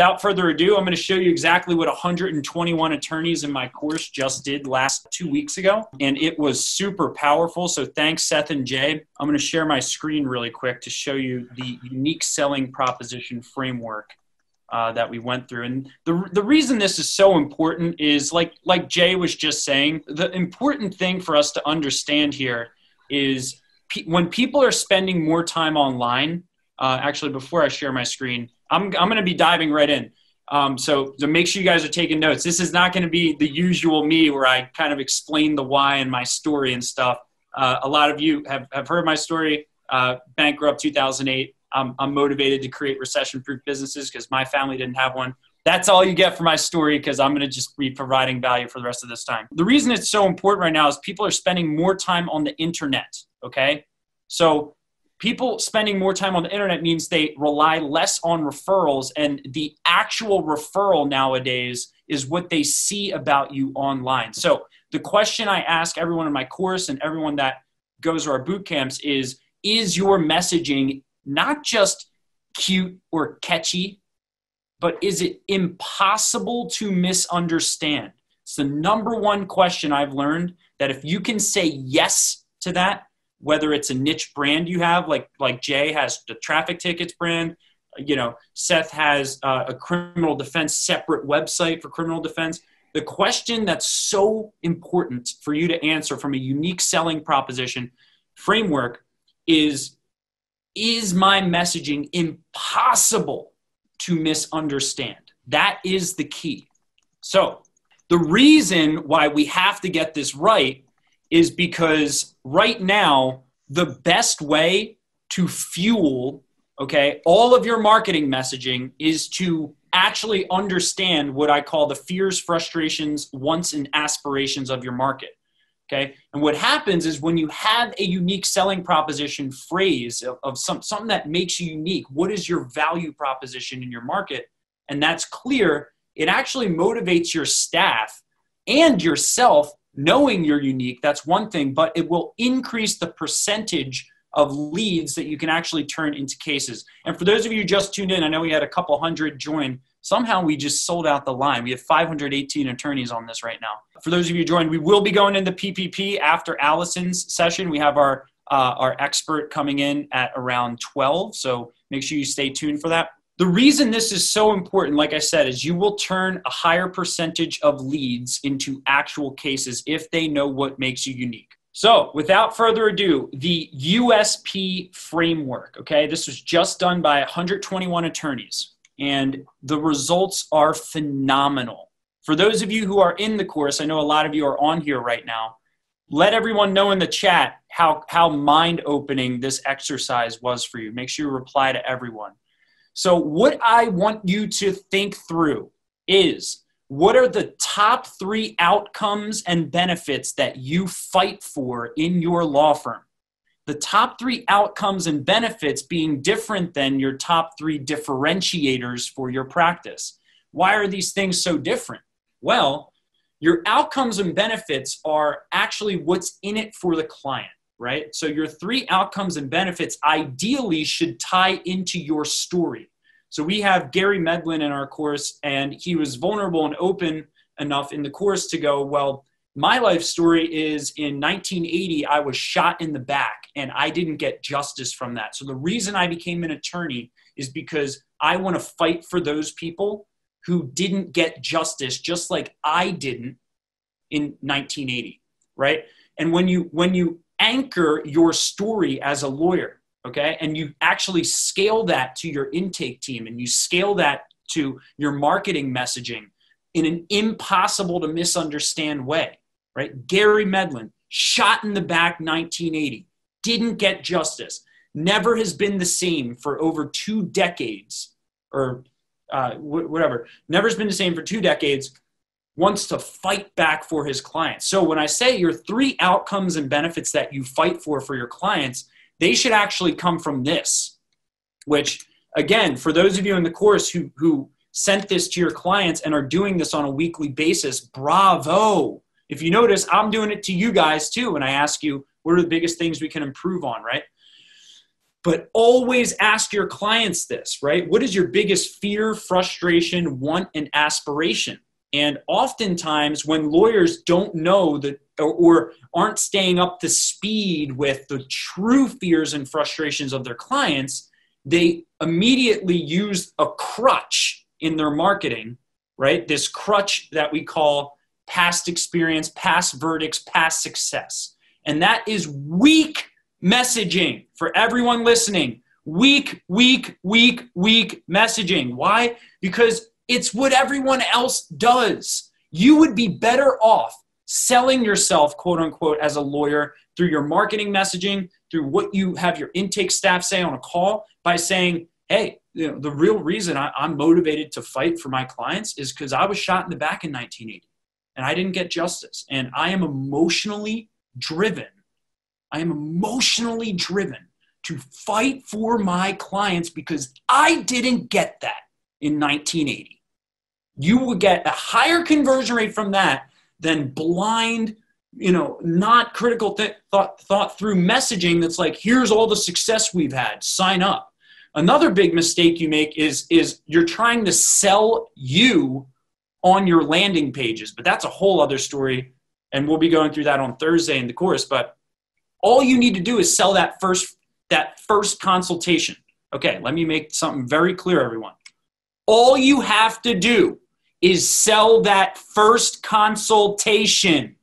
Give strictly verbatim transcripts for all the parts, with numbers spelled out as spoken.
without further ado, I'm going to show you exactly what one hundred twenty-one attorneys in my course just did last two weeks ago, and it was super powerful. So thanks, Seth and Jay. I'm going to share my screen really quick to show you the unique selling proposition framework uh, that we went through. And the, the reason this is so important is, like, like Jay was just saying, the important thing for us to understand here is pe- when people are spending more time online, uh, actually, before I share my screen, I'm, I'm going to be diving right in. Um, so, so make sure you guys are taking notes. This is not going to be the usual me where I kind of explain the why and my story and stuff. Uh, a lot of you have, have heard my story, uh, bankrupt two thousand eight. I'm, I'm motivated to create recession-proof businesses because my family didn't have one. That's all you get for my story, because I'm going to just be providing value for the rest of this time. The reason it's so important right now is people are spending more time on the internet, okay? So people spending more time on the internet means they rely less on referrals, and the actual referral nowadays is what they see about you online. So the question I ask everyone in my course and everyone that goes to our boot camps is, is your messaging not just cute or catchy, but is it impossible to misunderstand? It's the number one question I've learned, that if you can say yes to that, whether it's a niche brand you have, like, like Jay has the traffic tickets brand, you know, Seth has uh, a criminal defense separate website for criminal defense. The question that's so important for you to answer from a unique selling proposition framework is, is my messaging impossible to misunderstand? That is the key. So the reason why we have to get this right is because right now, the best way to fuel, okay, all of your marketing messaging is to actually understand what I call the fears, frustrations, wants, and aspirations of your market, okay? And what happens is when you have a unique selling proposition phrase of, of some, something that makes you unique, what is your value proposition in your market? And that's clear. It actually motivates your staff and yourself. Knowing you're unique, that's one thing, but it will increase the percentage of leads that you can actually turn into cases. And for those of you who just tuned in, I know we had a couple hundred join. Somehow we just sold out the line. We have five hundred eighteen attorneys on this right now. For those of you who joined, we will be going into P P P after Allison's session. We have our, uh, our expert coming in at around twelve, so make sure you stay tuned for that. The reason this is so important, like I said, is you will turn a higher percentage of leads into actual cases if they know what makes you unique. So without further ado, the U S P framework, okay? This was just done by one hundred twenty-one attorneys, and the results are phenomenal. For those of you who are in the course, I know a lot of you are on here right now. Let everyone know in the chat how, how mind-opening this exercise was for you. Make sure you reply to everyone. So what I want you to think through is, what are the top three outcomes and benefits that you fight for in your law firm? The top three outcomes and benefits being different than your top three differentiators for your practice. Why are these things so different? Well, your outcomes and benefits are actually what's in it for the client. Right? So your three outcomes and benefits ideally should tie into your story. So we have Gary Medlin in our course, and he was vulnerable and open enough in the course to go, well, my life story is in nineteen eighty, I was shot in the back and I didn't get justice from that. So the reason I became an attorney is because I want to fight for those people who didn't get justice, just like I didn't in nineteen eighty, right? And when you, when you, anchor your story as a lawyer, okay? And you actually scale that to your intake team, and you scale that to your marketing messaging in an impossible to misunderstand way, right? Gary Medlin, shot in the back nineteen eighty, didn't get justice, never has been the same for over two decades, or uh, whatever, never has been the same for two decades, wants to fight back for his clients. So when I say your three outcomes and benefits that you fight for for your clients, they should actually come from this, which again, for those of you in the course who, who sent this to your clients and are doing this on a weekly basis, bravo. If you notice, I'm doing it to you guys too. And I ask you, what are the biggest things we can improve on, right? But always ask your clients this, right? What is your biggest fear, frustration, want, and aspiration? And oftentimes when lawyers don't know that or, or aren't staying up to speed with the true fears and frustrations of their clients, they immediately use a crutch in their marketing, right? This crutch that we call past experience, past verdicts, past success. And that is weak messaging for everyone listening. Weak, weak, weak, weak messaging. Why? Because it's what everyone else does. You would be better off selling yourself, quote unquote, as a lawyer through your marketing messaging, through what you have your intake staff say on a call, by saying, hey, you know, the real reason I, I'm motivated to fight for my clients is because I was shot in the back in nineteen eighty and I didn't get justice. And I am emotionally driven. I am emotionally driven to fight for my clients because I didn't get that in nineteen eighty. You will get a higher conversion rate from that than blind, you know, not critical th thought, thought through messaging that's like, here's all the success we've had, sign up. Another big mistake you make is, is you're trying to sell you on your landing pages, but that's a whole other story. And we'll be going through that on Thursday in the course, but all you need to do is sell that first, that first consultation. Okay, let me make something very clear, everyone. All you have to do is sell that first consultation,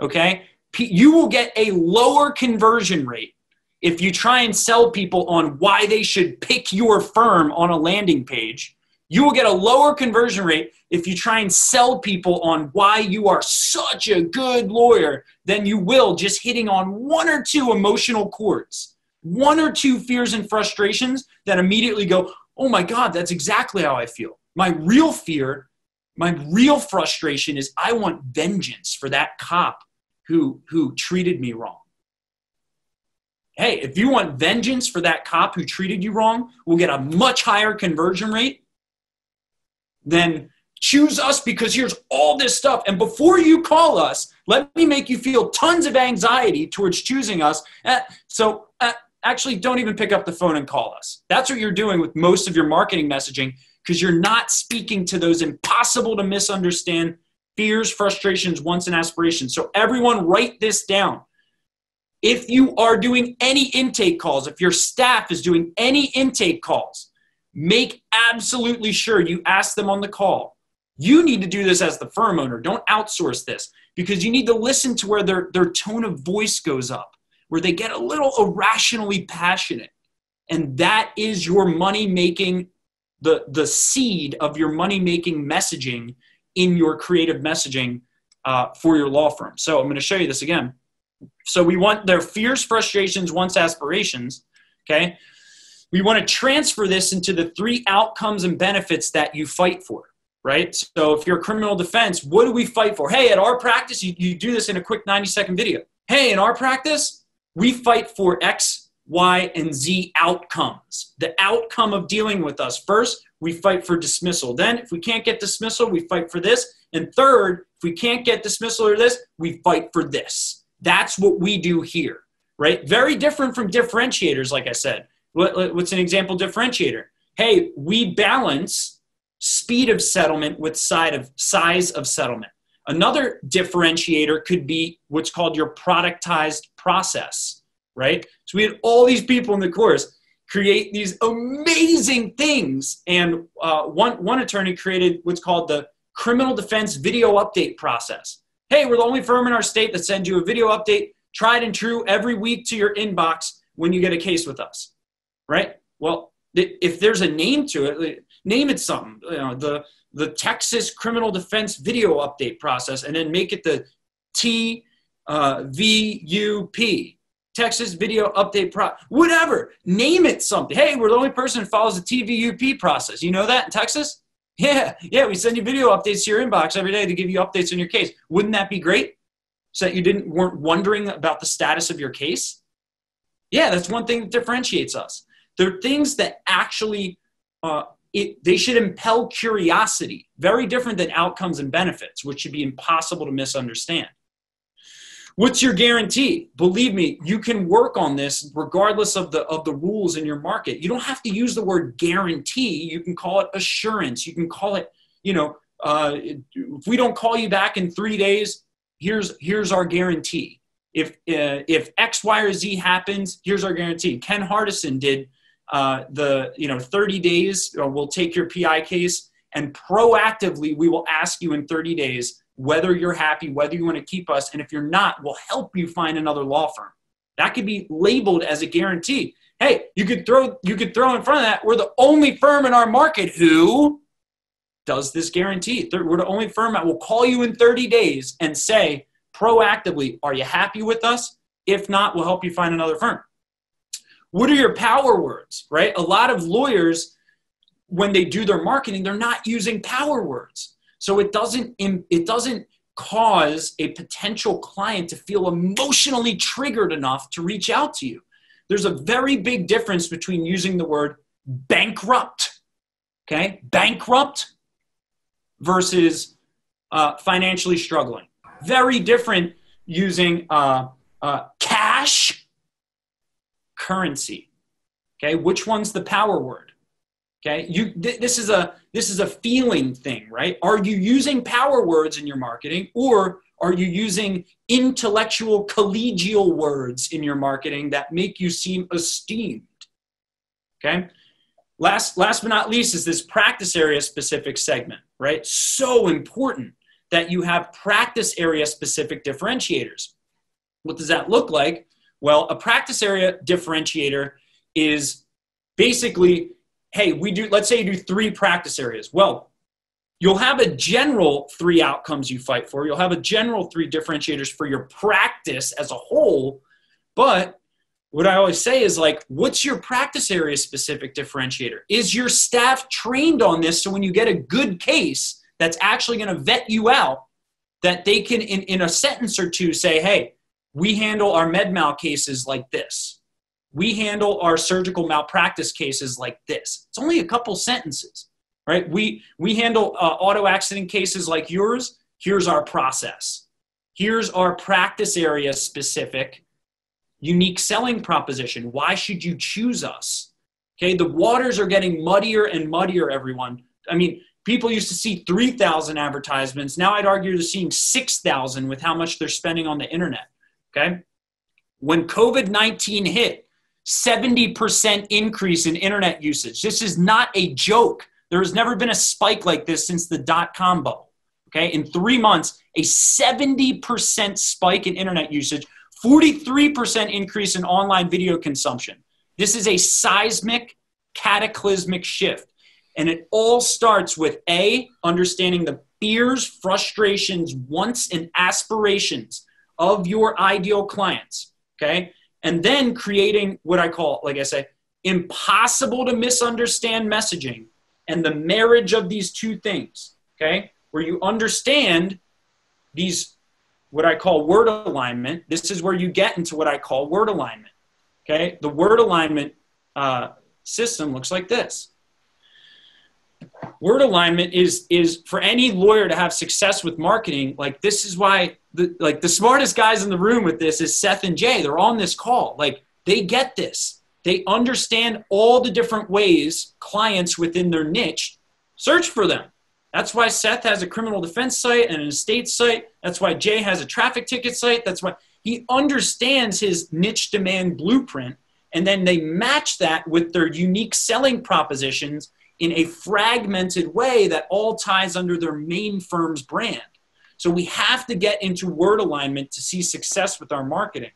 okay? You will get a lower conversion rate if you try and sell people on why they should pick your firm on a landing page. You will get a lower conversion rate if you try and sell people on why you are such a good lawyer than you will just hitting on one or two emotional chords, one or two fears and frustrations that immediately go, oh my God, that's exactly how I feel. My real fear, my real frustration is I want vengeance for that cop who, who treated me wrong. Hey, if you want vengeance for that cop who treated you wrong, we'll get a much higher conversion rate than choose us because here's all this stuff. And before you call us, let me make you feel tons of anxiety towards choosing us. Eh, so eh, actually, don't even pick up the phone and call us. That's what you're doing with most of your marketing messaging, because you're not speaking to those impossible to misunderstand fears, frustrations, wants, and aspirations. So everyone write this down. If you are doing any intake calls, if your staff is doing any intake calls, make absolutely sure you ask them on the call. You need to do this as the firm owner. Don't outsource this, because you need to listen to where their, their tone of voice goes up, where they get a little irrationally passionate. And that is your money-making, the, the seed of your money-making messaging in your creative messaging uh, for your law firm. So I'm going to show you this again. So we want their fears, frustrations, wants, aspirations, okay? We want to transfer this into the three outcomes and benefits that you fight for, right? So if you're a criminal defense, what do we fight for? Hey, at our practice, you, you do this in a quick ninety-second video. Hey, in our practice, we fight for X, Y, and Z outcomes. The outcome of dealing with us. First, we fight for dismissal. Then, if we can't get dismissal, we fight for this. And third, if we can't get dismissal or this, we fight for this. That's what we do here, right? Very different from differentiators, like I said. What's an example differentiator? Hey, we balance speed of settlement with side of, size of settlement. Another differentiator could be what's called your productized process, right? So we had all these people in the course create these amazing things. And uh, one, one attorney created what's called the criminal defense video update process. Hey, we're the only firm in our state that sends you a video update, tried and true, every week to your inbox when you get a case with us, right? Well, if there's a name to it, name it something, you know, the, the Texas criminal defense video update process, and then make it the T V U P, Texas video update pro, whatever, name it something. Hey, we're the only person that follows the T V U P process. You know that in Texas? Yeah, yeah, we send you video updates to your inbox every day to give you updates on your case. Wouldn't that be great? So that you didn't, weren't wondering about the status of your case? Yeah, that's one thing that differentiates us. There are things that actually, uh, It, they should impel curiosity, very different than outcomes and benefits, which should be impossible to misunderstand. What's your guarantee? Believe me, you can work on this regardless of the, of the rules in your market. You don't have to use the word guarantee. You can call it assurance. You can call it, you know, uh, if we don't call you back in three days, here's, here's our guarantee. If, uh, if X, Y, or Z happens, here's our guarantee. Ken Hardison did uh, the, you know, thirty days, uh, we'll take your P I case and proactively we will ask you in thirty days whether you're happy, whether you want to keep us. And if you're not, we'll help you find another law firm. That could be labeled as a guarantee. Hey, you could throw, you could throw in front of that, we're the only firm in our market who does this guarantee. We're the only firm that will call you in thirty days and say proactively, are you happy with us? If not, we'll help you find another firm. What are your power words, right? A lot of lawyers, when they do their marketing, they're not using power words. So it doesn't, it doesn't cause a potential client to feel emotionally triggered enough to reach out to you. There's a very big difference between using the word bankrupt, okay? Bankrupt versus uh, financially struggling. Very different using uh, uh, cash, currency, okay? Which one's the power word? Okay, you, th this is a, this is a feeling thing, right? Are you using power words in your marketing, or are you using intellectual collegial words in your marketing that make you seem esteemed? Okay, last, last but not least is this practice area specific segment, right? So important that you have practice area specific differentiators. What does that look like? Well, a practice area differentiator is basically, hey, we do, let's say you do three practice areas. Well, you'll have a general three outcomes you fight for. You'll have a general three differentiators for your practice as a whole. But what I always say is, like, what's your practice area specific differentiator? Is your staff trained on this? So when you get a good case that's actually going to vet you out, that they can in, in a sentence or two say, hey, we handle our med mal cases like this. We handle our surgical malpractice cases like this. It's only a couple sentences, right? We, we handle uh, auto accident cases like yours. Here's our process. Here's our practice area specific, unique selling proposition. Why should you choose us? Okay, the waters are getting muddier and muddier, everyone. I mean, people used to see three thousand advertisements. Now I'd argue they're seeing six thousand with how much they're spending on the internet, okay? When COVID nineteen hit, seventy percent increase in internet usage. This is not a joke. There has never been a spike like this since the dot-com bubble. Okay, in three months, a seventy percent spike in internet usage, forty-three percent increase in online video consumption. This is a seismic, cataclysmic shift. And it all starts with A, understanding the fears, frustrations, wants, and aspirations of your ideal clients. Okay. And then creating what I call, like I say, impossible to misunderstand messaging and the marriage of these two things, okay? Where you understand these, what I call word alignment. This is where you get into what I call word alignment, okay? The word alignment uh, system looks like this. Word alignment is, is for any lawyer to have success with marketing, like this is why the, like the smartest guys in the room with this is Seth and Jay. They're on this call. Like they get this. They understand all the different ways clients within their niche search for them. That's why Seth has a criminal defense site and an estate site. That's why Jay has a traffic ticket site. That's why he understands his niche demand blueprint. And then they match that with their unique selling propositions in a fragmented way that all ties under their main firm's brand. So we have to get into word alignment to see success with our marketing.